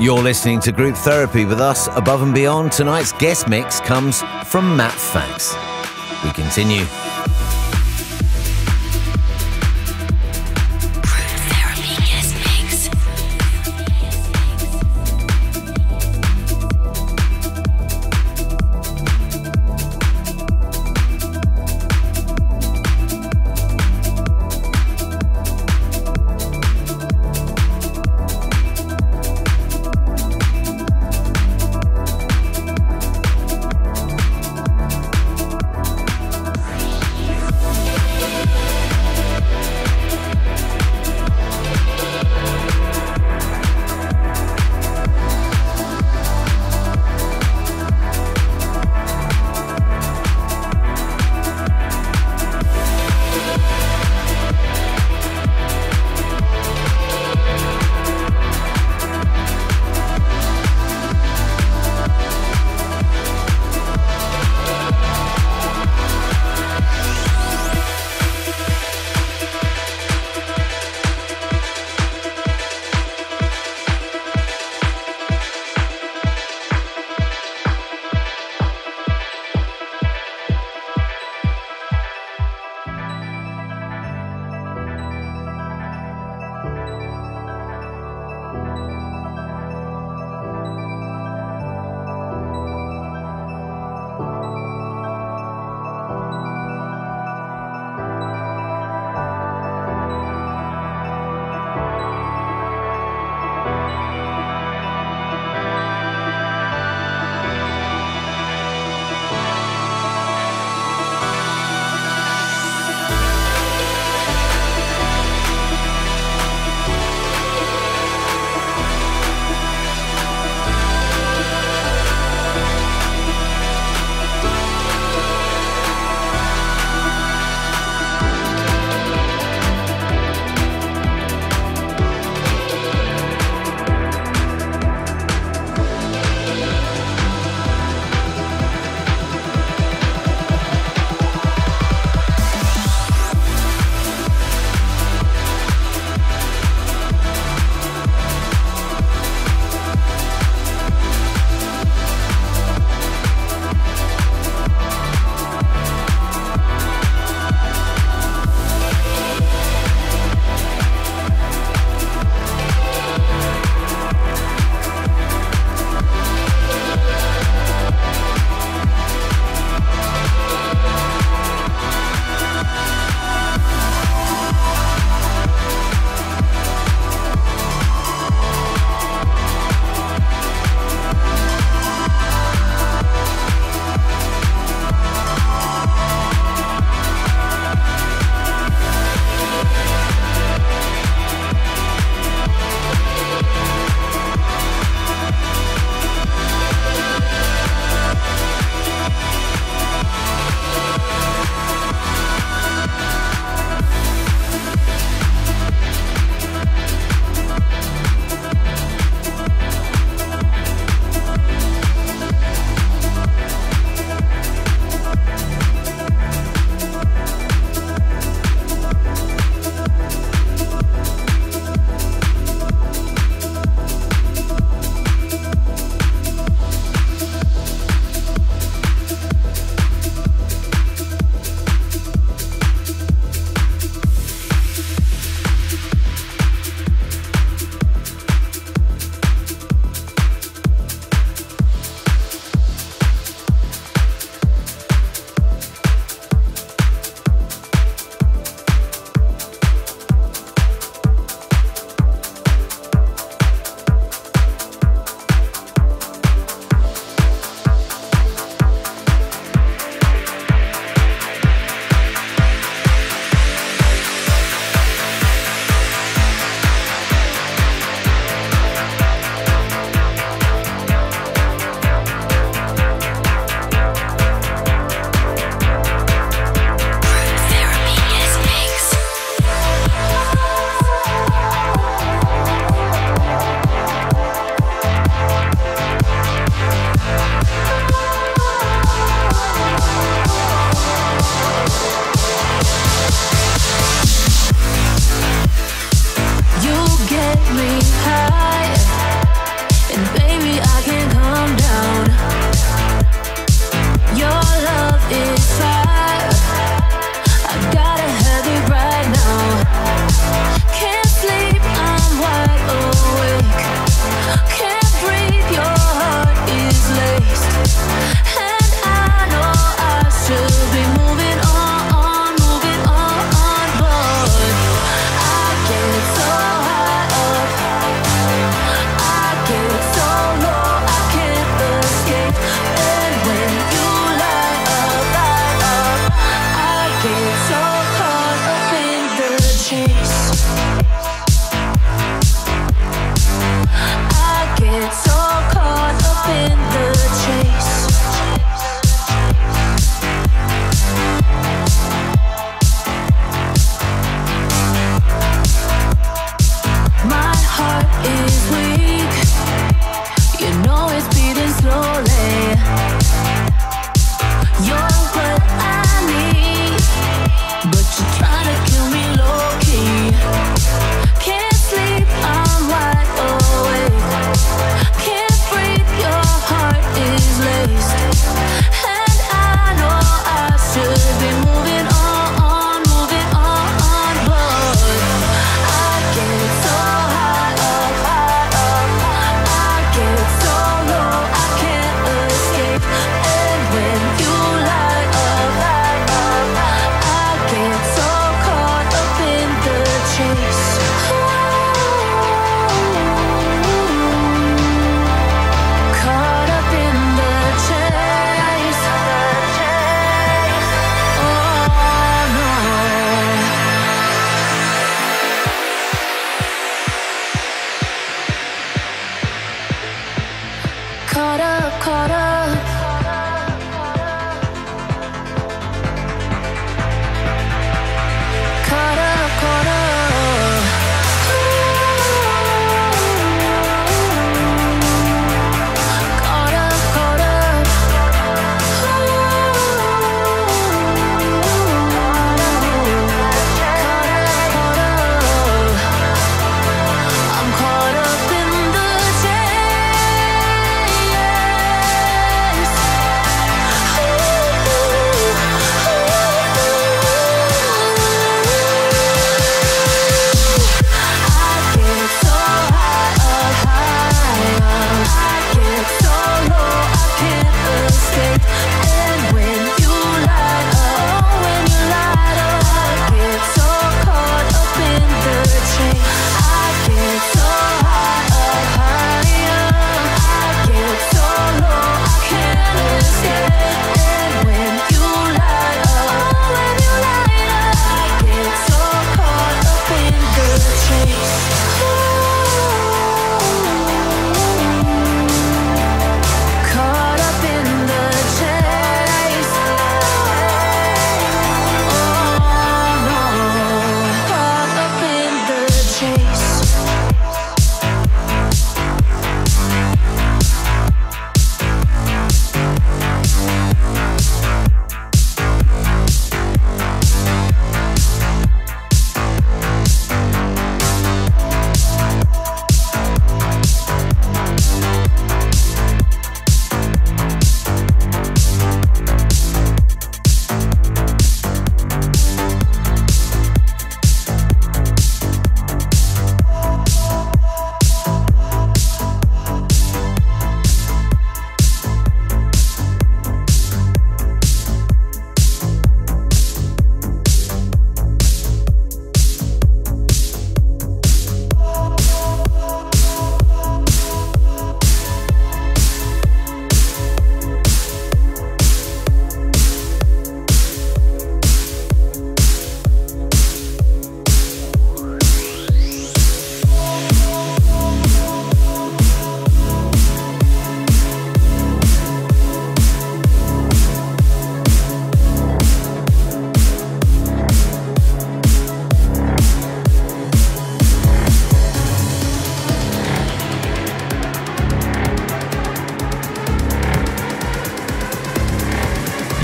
You're listening to Group Therapy with us, Above and Beyond. Tonight's guest mix comes from Matt Fax. We continue.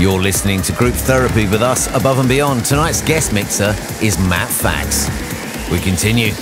You're listening to Group Therapy with us, Above and Beyond. Tonight's guest mixer is Matt Fax. We continue.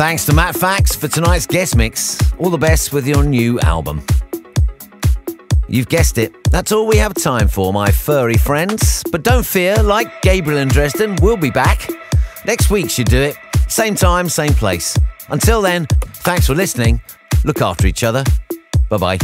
Thanks to Matt Fax for tonight's guest mix. All the best with your new album. You've guessed it, that's all we have time for, my furry friends. But don't fear, like Gabriel and Dresden, we'll be back. Next week should do it. Same time, same place. Until then, thanks for listening. Look after each other. Bye-bye.